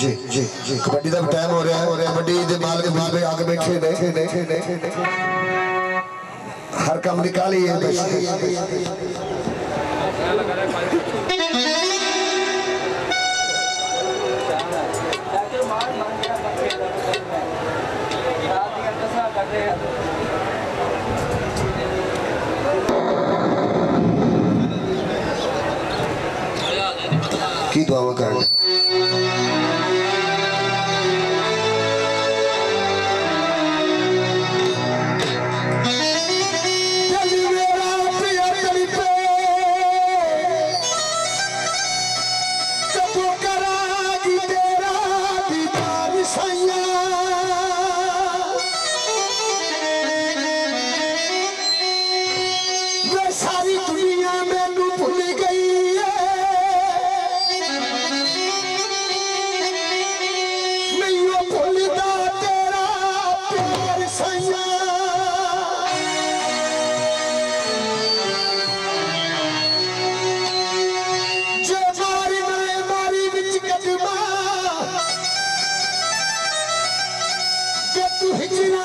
जी जी जी कबड्डी का टाइम हो रहा है। कबड्डी के बाल के बाल आगे बैठे ने हर काम निकालिए। की दुआ कर दुनिया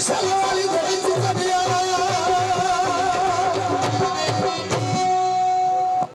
Hello!